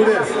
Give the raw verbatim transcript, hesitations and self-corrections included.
do this.